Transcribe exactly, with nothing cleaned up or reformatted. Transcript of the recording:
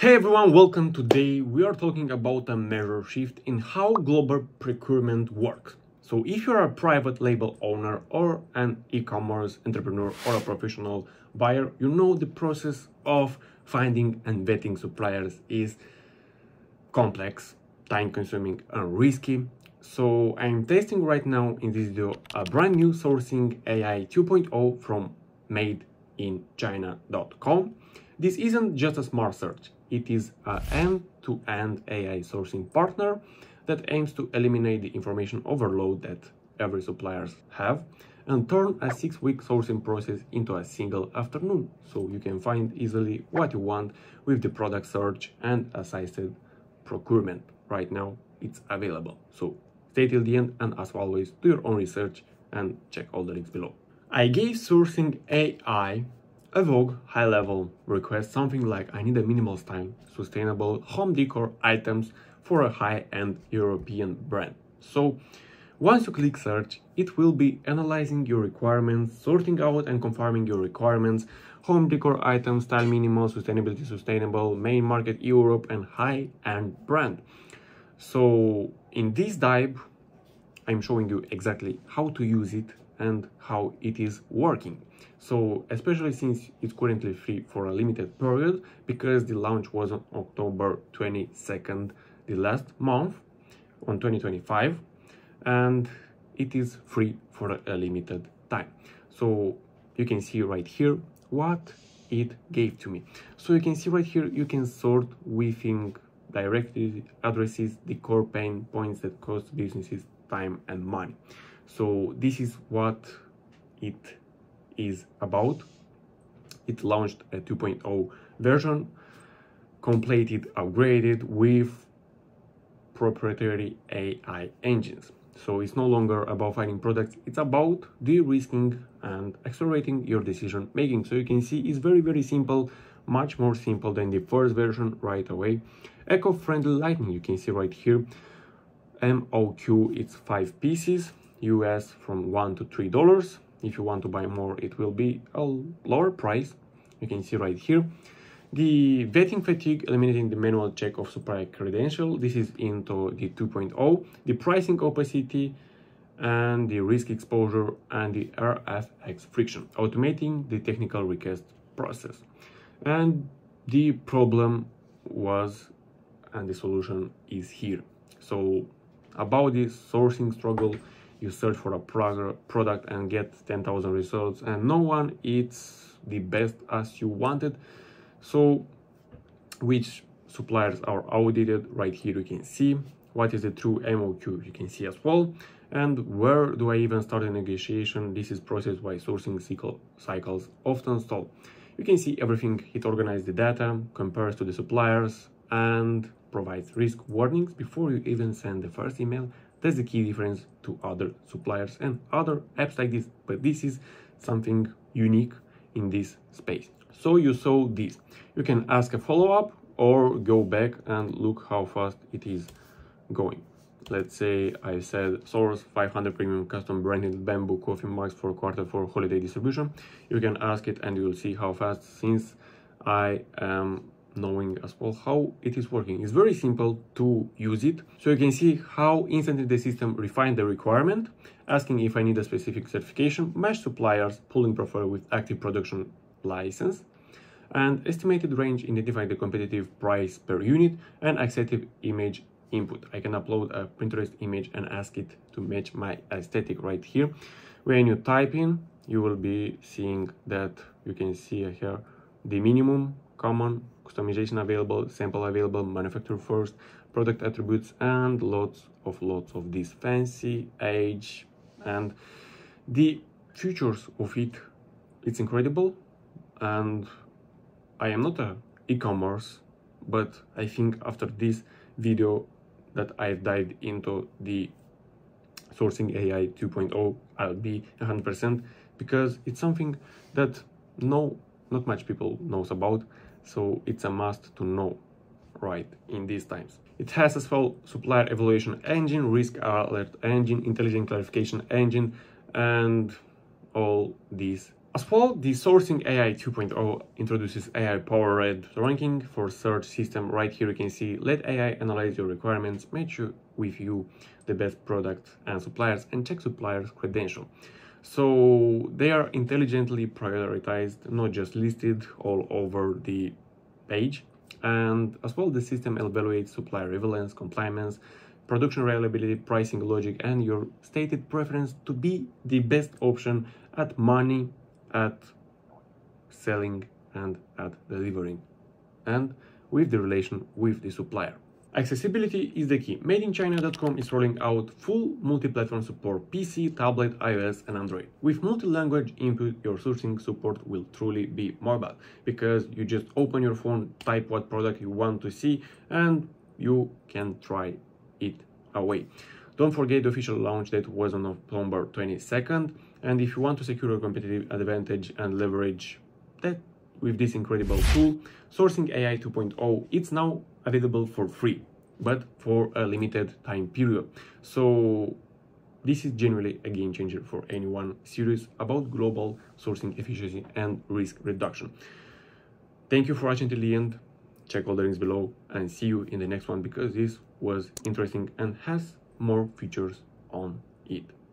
Hey everyone, welcome. Today we are talking about a major shift in how global procurement works. So if you're a private label owner or an e-commerce entrepreneur or a professional buyer, you know the process of finding and vetting suppliers is complex, time-consuming and risky. So I'm testing right now in this video a brand new Sourcing A I two point oh from made in china dot com. This isn't just a smart search. It is an end-to-end A I sourcing partner that aims to eliminate the information overload that every suppliers have and turn a six-week sourcing process into a single afternoon, so you can find easily what you want with the product search and assisted procurement. Right now, it's available. So stay till the end and, as always, do your own research and check all the links below. I gave Sourcing A I a vague high-level request, something like I need a minimalist time, sustainable home decor items for a high-end European brand. So once you click search, it will be analyzing your requirements, sorting out and confirming your requirements, home decor items, style minimal, sustainability sustainable, main market Europe and high-end brand. So in this dive, I'm showing you exactly how to use it and how it is working. So especially since it's currently free for a limited period, because the launch was on October twenty-second, the last month, on twenty twenty-five, and it is free for a limited time. So you can see right here what it gave to me. So you can see right here, you can sort within directory addresses, the core pain points that cost businesses time and money. So this is what it is about. It launched a two point oh version, completed, upgraded with proprietary A I engines. So it's no longer about finding products, it's about de-risking and accelerating your decision making. So you can see it's very, very simple, much more simple than the first version right away. Eco-friendly lighting, you can see right here, M O Q, it's five pieces. U S from one to three dollars. If you want to buy more, it will be a lower price. You can see right here the vetting fatigue, eliminating the manual check of supplier credential. This is into the two point oh, the pricing opacity and the risk exposure and the R F Q friction, automating the technical request process. And the problem was, and the solution is here. So about this sourcing struggle, you search for a product and get ten thousand results and no one is the best as you wanted. So which suppliers are audited? Right here you can see what is the true M O Q, you can see as well. And where do I even start a negotiation? This is process why sourcing cycle cycles often stall. You can see everything. It organizes the data, compares to the suppliers and provides risk warnings before you even send the first email. That's the key difference to other suppliers and other apps like this, but this is something unique in this space. So you saw this. You can ask a follow-up or go back and look how fast it is going. Let's say I said source five hundred premium custom branded bamboo coffee mugs for quarter four holiday distribution. You can ask it and you'll see how fast, since I am knowing as well how it is working. It's very simple to use it. So you can see how instantly the system refined the requirement, asking if I need a specific certification, match suppliers, pulling profile with active production license, and estimated range, identify the competitive price per unit, and accepted image input. I can upload a Pinterest image and ask it to match my aesthetic right here. When you type in, you will be seeing that you can see here the minimum, common, customization available, sample available, manufacturer first, product attributes, and lots of lots of this fancy age and the features of it. It's incredible. And I am not a e-commerce, but I think after this video that I've dived into the Sourcing A I two point oh, I'll be one hundred percent, because it's something that no, not much people knows about. So it's a must to know right in these times. It has as well supplier evaluation engine, risk alert engine, intelligent clarification engine, and all these As well, the Sourcing A I two point oh introduces A I-powered ranking for search system. Right here you can see, let A I analyze your requirements, match you with you the best products and suppliers, and check suppliers' credentials. So they are intelligently prioritized, not just listed all over the page. And as well, the system evaluates supplier relevance, compliance, production reliability, pricing logic, and your stated preference to be the best option at money, at selling, and at delivering, and with the relation with the supplier. Accessibility is the key. made in china dot com is rolling out full multi-platform support, P C, tablet, iOS, and Android. With multi-language input, your sourcing support will truly be mobile, because you just open your phone, type what product you want to see, and you can try it away. Don't forget, the official launch date was on October twenty-second, and if you want to secure a competitive advantage and leverage that with this incredible tool, Sourcing A I two point oh, it's now available for free, but for a limited time period. So this is genuinely a game changer for anyone serious about global sourcing efficiency and risk reduction. Thank you for watching till the end. Check all the links below and see you in the next one, because this was interesting and has more features on it.